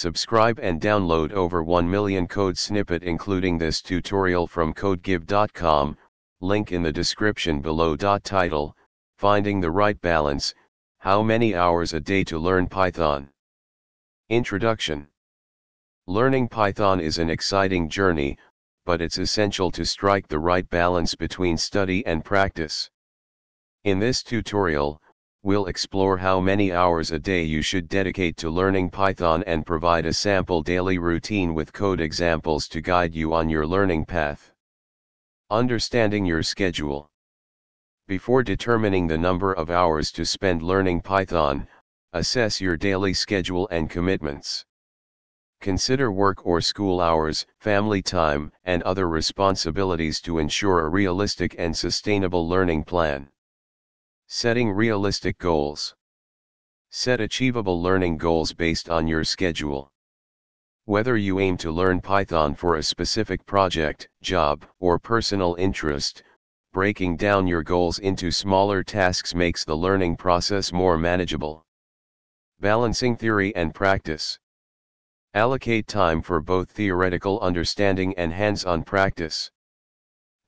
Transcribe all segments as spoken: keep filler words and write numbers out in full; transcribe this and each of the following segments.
Subscribe and download over one million code snippet including this tutorial from codegive dot com, link in the description below. Title, Finding the Right Balance, How Many Hours a Day to Learn Python. Introduction. Learning Python is an exciting journey, but it's essential to strike the right balance between study and practice. In this tutorial, we'll explore how many hours a day you should dedicate to learning Python and provide a sample daily routine with code examples to guide you on your learning path. Understanding your schedule. Before determining the number of hours to spend learning Python, assess your daily schedule and commitments. Consider work or school hours, family time, and other responsibilities to ensure a realistic and sustainable learning plan. Setting realistic goals. Set achievable learning goals based on your schedule. Whether you aim to learn Python for a specific project, job, or personal interest, breaking down your goals into smaller tasks makes the learning process more manageable. Balancing theory and practice. Allocate time for both theoretical understanding and hands-on practice.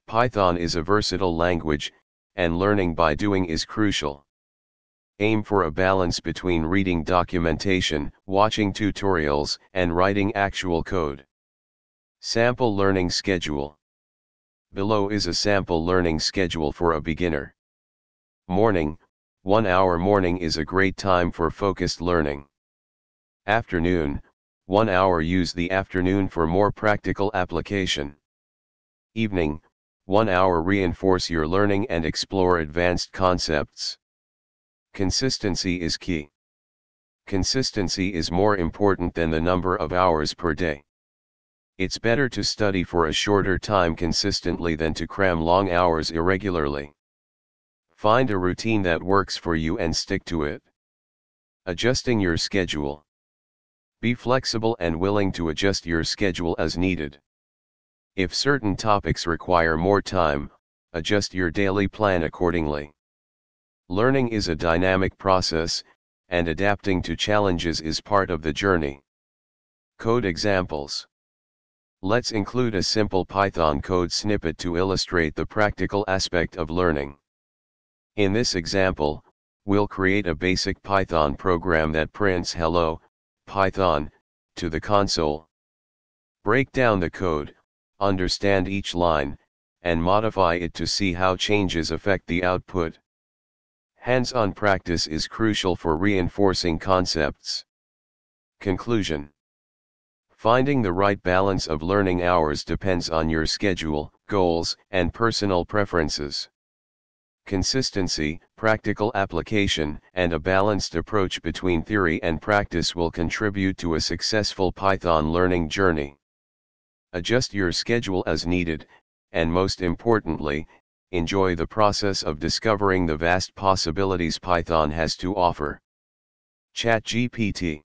Python is a versatile language, and learning by doing is crucial. Aim for a balance between reading documentation, watching tutorials, and writing actual code. Sample learning schedule. Below is a sample learning schedule for a beginner. Morning, one hour morning is a great time for focused learning. Afternoon, one hour use the afternoon for more practical application. Evening, one hour reinforce your learning and explore advanced concepts. Consistency is key. Consistency is more important than the number of hours per day. It's better to study for a shorter time consistently than to cram long hours irregularly. Find a routine that works for you and stick to it. Adjusting your schedule. Be flexible and willing to adjust your schedule as needed. If certain topics require more time, adjust your daily plan accordingly. Learning is a dynamic process, and adapting to challenges is part of the journey. Code examples. Let's include a simple Python code snippet to illustrate the practical aspect of learning. In this example, we'll create a basic Python program that prints "Hello, Python" to the console. Break down the code, understand each line, and modify it to see how changes affect the output. Hands-on practice is crucial for reinforcing concepts. Conclusion. Finding the right balance of learning hours depends on your schedule, goals, and personal preferences. Consistency, practical application, and a balanced approach between theory and practice will contribute to a successful Python learning journey. Adjust your schedule as needed, and most importantly, enjoy the process of discovering the vast possibilities Python has to offer. ChatGPT.